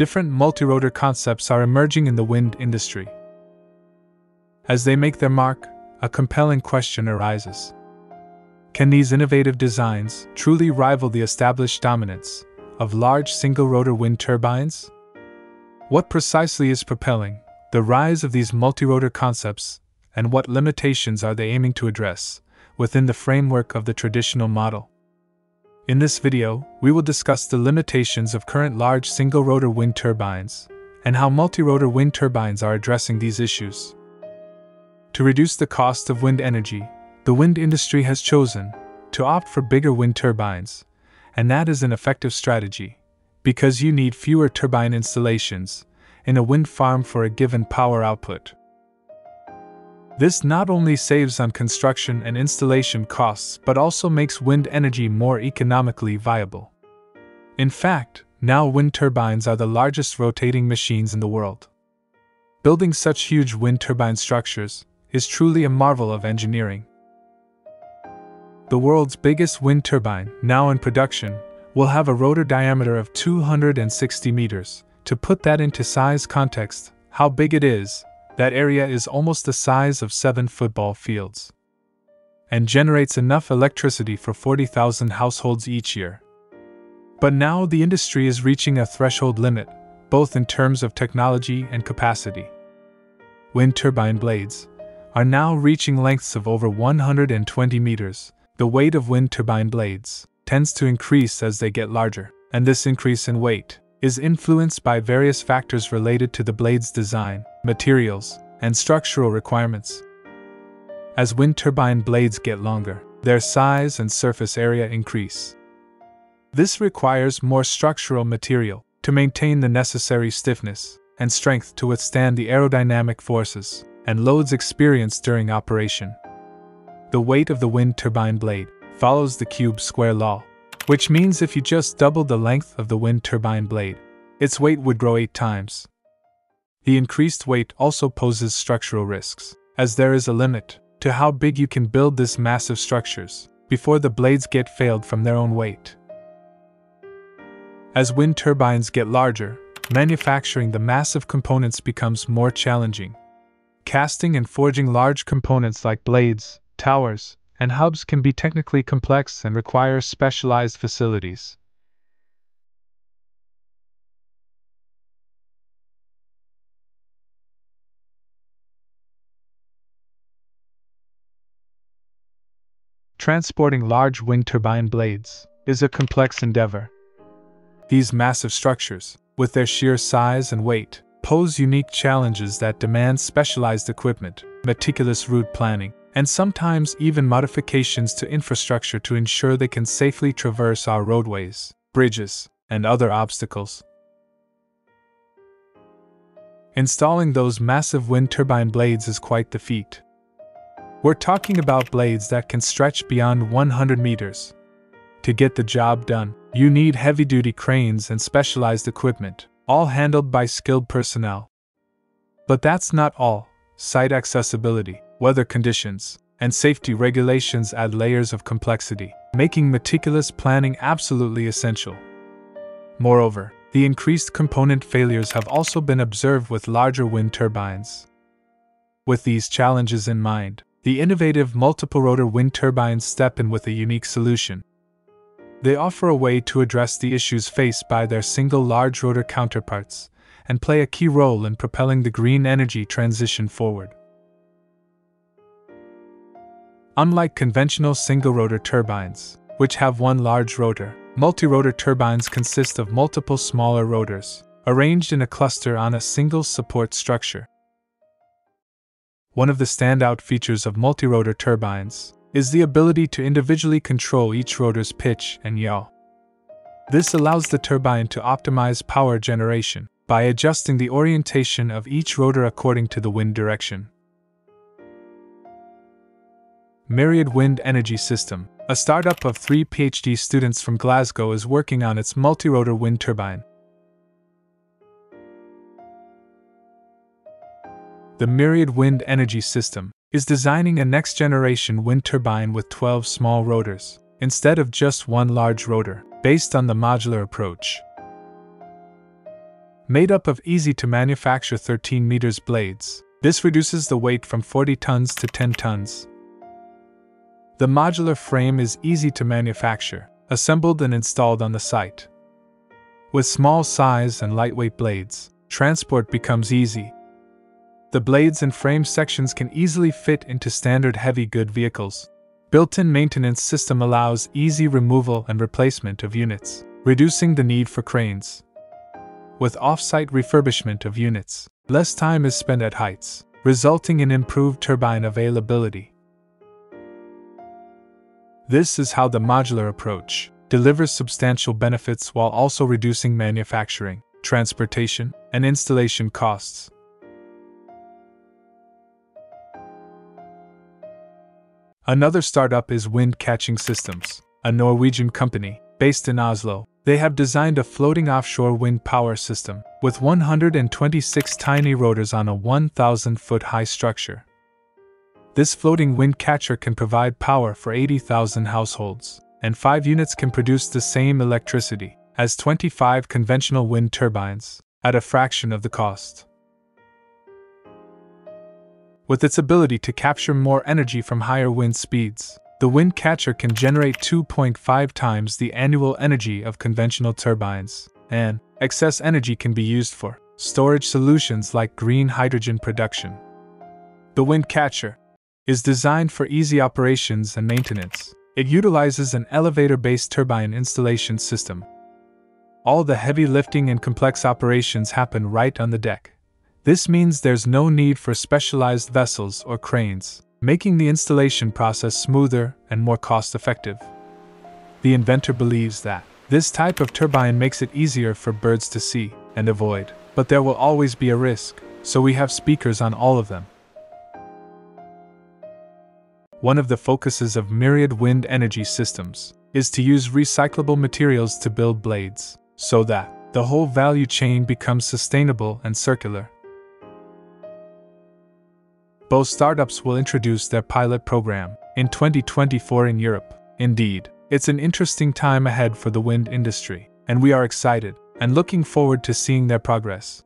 different multirotor concepts are emerging in the wind industry. As they make their mark, a compelling question arises. Can these innovative designs truly rival the established dominance of large single-rotor wind turbines? What precisely is propelling the rise of these multirotor concepts, and what limitations are they aiming to address within the framework of the traditional model? In this video, we will discuss the limitations of current large single-rotor wind turbines and how multirotor wind turbines are addressing these issues. To reduce the cost of wind energy, the wind industry has chosen to opt for bigger wind turbines, and that is an effective strategy because you need fewer turbine installations in a wind farm for a given power output. This not only saves on construction and installation costs but also makes wind energy more economically viable. In fact, now wind turbines are the largest rotating machines in the world. Building such huge wind turbine structures is truly a marvel of engineering. The world's biggest wind turbine, now in production, will have a rotor diameter of 260 meters. To put that into size context, how big it is, that area is almost the size of 7 football fields and generates enough electricity for 40,000 households each year. But now the industry is reaching a threshold limit, both in terms of technology and capacity. Wind turbine blades are now reaching lengths of over 120 meters. The weight of wind turbine blades tends to increase as they get larger, and this increase in weight is influenced by various factors related to the blade's design, materials, and structural requirements. As wind turbine blades get longer, their size and surface area increase. This requires more structural material to maintain the necessary stiffness and strength to withstand the aerodynamic forces and loads experienced during operation. The weight of the wind turbine blade follows the cube-square law, which means if you just doubled the length of the wind turbine blade, its weight would grow 8 times. The increased weight also poses structural risks, as there is a limit to how big you can build these massive structures before the blades get failed from their own weight. As wind turbines get larger, manufacturing the massive components becomes more challenging. Casting and forging large components like blades, towers, and hubs can be technically complex and require specialized facilities. Transporting large wind turbine blades is a complex endeavor. These massive structures, with their sheer size and weight, pose unique challenges that demand specialized equipment, meticulous route planning, and sometimes even modifications to infrastructure to ensure they can safely traverse our roadways, bridges, and other obstacles. Installing those massive wind turbine blades is quite the feat. We're talking about blades that can stretch beyond 100 meters. To get the job done, you need heavy-duty cranes and specialized equipment, all handled by skilled personnel. But that's not all. Site accessibility, weather conditions, and safety regulations add layers of complexity, making meticulous planning absolutely essential. Moreover, the increased component failures have also been observed with larger wind turbines. With these challenges in mind, the innovative multiple-rotor wind turbines step in with a unique solution. They offer a way to address the issues faced by their single large rotor counterparts and play a key role in propelling the green energy transition forward. Unlike conventional single-rotor turbines, which have one large rotor, multi-rotor turbines consist of multiple smaller rotors, arranged in a cluster on a single support structure. One of the standout features of multi-rotor turbines is the ability to individually control each rotor's pitch and yaw. This allows the turbine to optimize power generation by adjusting the orientation of each rotor according to the wind direction. Myriad Wind Energy System, a startup of 3 PhD students from Glasgow, is working on its multirotor wind turbine. The Myriad Wind Energy System is designing a next-generation wind turbine with 12 small rotors, instead of just one large rotor, based on the modular approach. made up of easy-to-manufacture 13 meters blades. This reduces the weight from 40 tons to 10 tons. The modular frame is easy to manufacture, assembled and installed on the site. With small size and lightweight blades, transport becomes easy. The blades and frame sections can easily fit into standard heavy goods vehicles. Built-in maintenance system allows easy removal and replacement of units, reducing the need for cranes. With off-site refurbishment of units, less time is spent at heights, resulting in improved turbine availability. This is how the modular approach delivers substantial benefits while also reducing manufacturing, transportation, and installation costs. Another startup is Wind Catching Systems, a Norwegian company based in Oslo. They have designed a floating offshore wind power system with 126 tiny rotors on a 1,000-foot high structure. This floating wind catcher can provide power for 80,000 households, and 5 units can produce the same electricity as 25 conventional wind turbines at a fraction of the cost. With its ability to capture more energy from higher wind speeds, the wind catcher can generate 2.5 times the annual energy of conventional turbines, and excess energy can be used for storage solutions like green hydrogen production. The wind catcher is designed for easy operations and maintenance. It utilizes an elevator-based turbine installation system. All the heavy lifting and complex operations happen right on the deck. This means there's no need for specialized vessels or cranes, making the installation process smoother and more cost-effective. The inventor believes that this type of turbine makes it easier for birds to see and avoid, but there will always be a risk, so we have speakers on all of them. One of the focuses of Myriad Wind Energy Systems is to use recyclable materials to build blades, so that the whole value chain becomes sustainable and circular. Both startups will introduce their pilot program in 2024 in Europe. Indeed, it's an interesting time ahead for the wind industry, and we are excited and looking forward to seeing their progress.